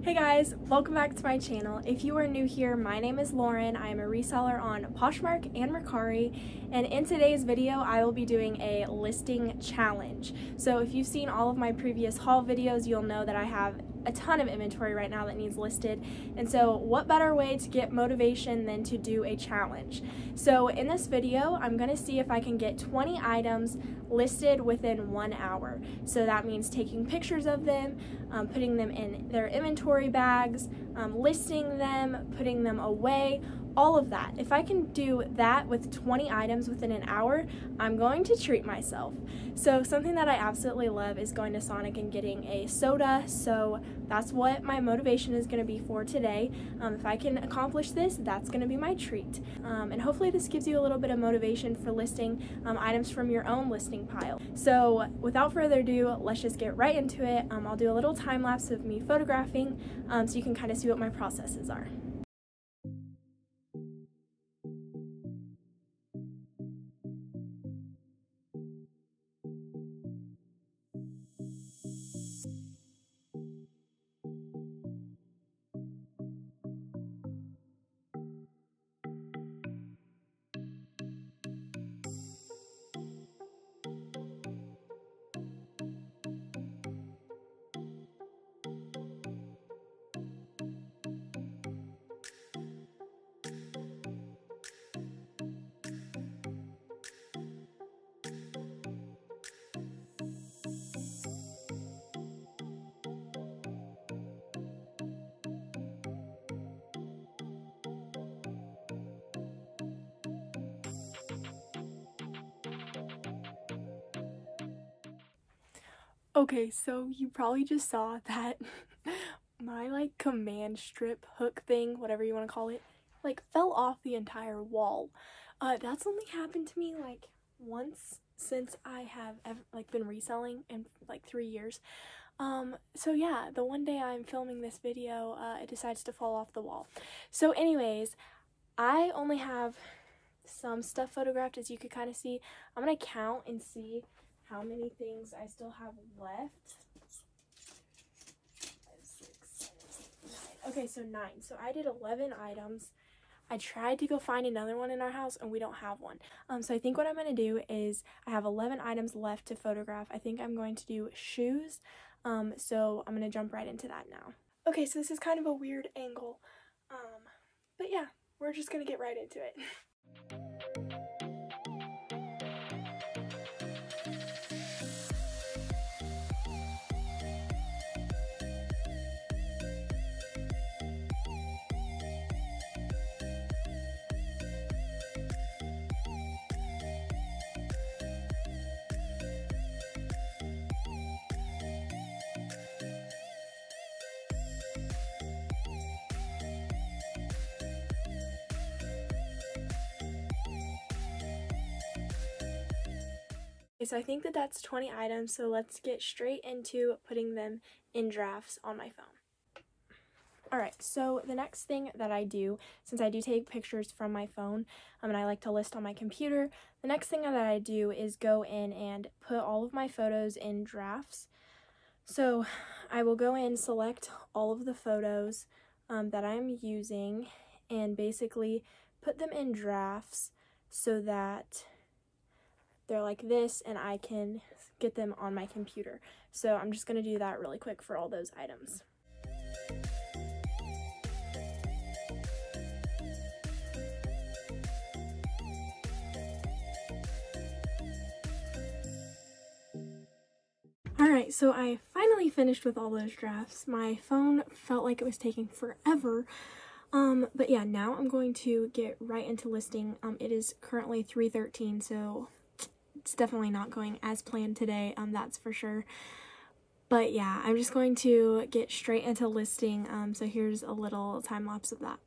Hey guys, welcome back to my channel. If you are new here, my name is Lauren. I am a reseller on Poshmark and Mercari, and in today's video I will be doing a listing challenge. So if you've seen all of my previous haul videos, you'll know that I have a ton of inventory right now that needs listed, and so what better way to get motivation than to do a challenge? So in this video I'm going to see if I can get 20 items listed within 1 hour. So that means taking pictures of them, putting them in their inventory bags, listing them, putting them away, all of that. If I can do that with 20 items within an hour, I'm going to treat myself. So something that I absolutely love is going to Sonic and getting a soda, so that's what my motivation is going to be for today. If I can accomplish this, that's going to be my treat. And hopefully this gives you a little bit of motivation for listing items from your own listing pile. So without further ado, let's just get right into it. I'll do a little time lapse of me photographing so you can kind of see what my processes are. Okay, so you probably just saw that my like command strip hook thing, whatever you want to call it, like fell off the entire wall. That's only happened to me like once since I have ever, like, been reselling in like 3 years. So yeah, the one day I'm filming this video, it decides to fall off the wall. So anyways, I only have some stuff photographed, as you could kind of see. I'm gonna count and see how many things I still have left. 5, 6, 7, 8, 9. Okay, so 9. So I did 11 items. I tried to go find another one in our house and we don't have one. So I think what I'm going to do is I have 11 items left to photograph. I think I'm going to do shoes. So I'm going to jump right into that now. Okay, so this is kind of a weird angle. But yeah, we're just going to get right into it. So I think that that's 20 items, so let's get straight into putting them in drafts on my phone. Alright, so the next thing that I do, since I do take pictures from my phone and I like to list on my computer, the next thing that I do is go in and put all of my photos in drafts. So I will go in, select all of the photos that I'm using, and basically put them in drafts so that they're like this and I can get them on my computer. So I'm just going to do that really quick for all those items. Alright, so I finally finished with all those drafts. My phone felt like it was taking forever. But yeah, now I'm going to get right into listing. It is currently 3:13, so it's definitely not going as planned today, that's for sure. But yeah, I'm just going to get straight into listing, so here's a little time lapse of that.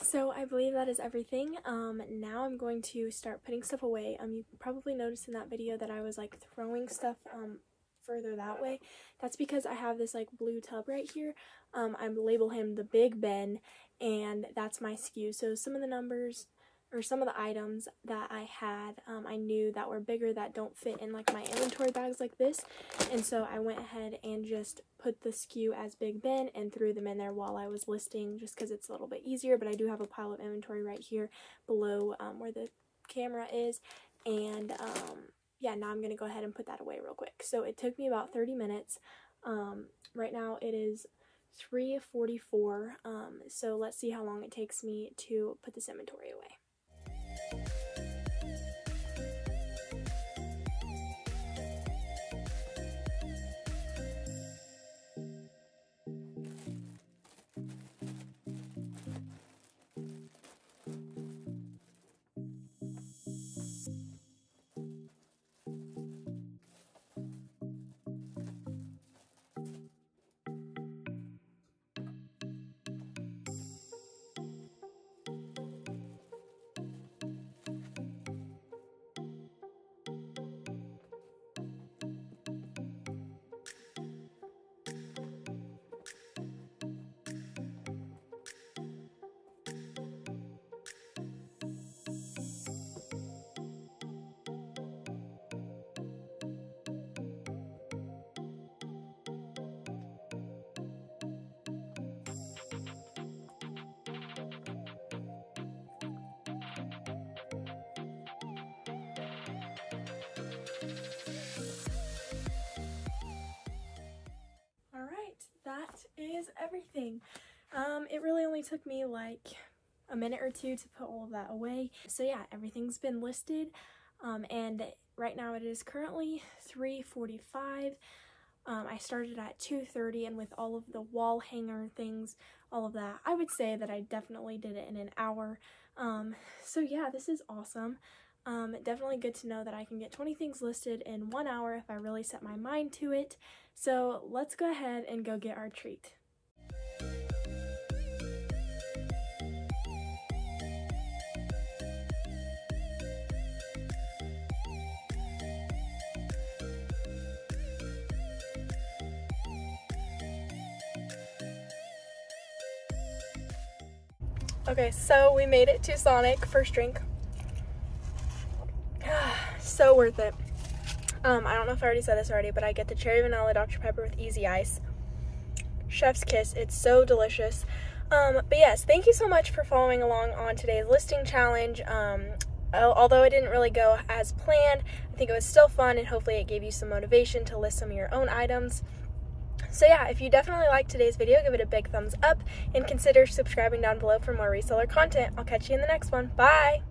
So I believe that is everything. Now I'm going to start putting stuff away. You probably noticed in that video that I was like throwing stuff further that way. That's because I have this like blue tub right here. I label him the Big Ben, and that's my SKU. So some of the numbers or some of the items that I had, I knew that were bigger that don't fit in like my inventory bags like this. And so I went ahead and just put the SKU as Big Ben and threw them in there while I was listing, just because it's a little bit easier. But I do have a pile of inventory right here below where the camera is. And yeah, now I'm going to go ahead and put that away real quick. So it took me about 30 minutes. Right now it is 3:44. So let's see how long it takes me to put this inventory away. Is everything. It really only took me like a minute or two to put all of that away. So yeah, everything's been listed, and right now it is currently 3:45. I started at 2:30, and with all of the wall hanger things, all of that, I would say that I definitely did it in an hour. So yeah, this is awesome. Definitely good to know that I can get 20 things listed in 1 hour if I really set my mind to it. So let's go ahead and go get our treat. Okay, so we made it to Sonic, first drink. So worth it. I don't know if I already said this already, but I get the cherry vanilla Dr. Pepper with easy ice. Chef's kiss, it's so delicious. But yes, thank you so much for following along on today's listing challenge. Although it didn't really go as planned, I think it was still fun, and hopefully it gave you some motivation to list some of your own items. So yeah, if you definitely liked today's video, give it a big thumbs up and consider subscribing down below for more reseller content. I'll catch you in the next one. Bye!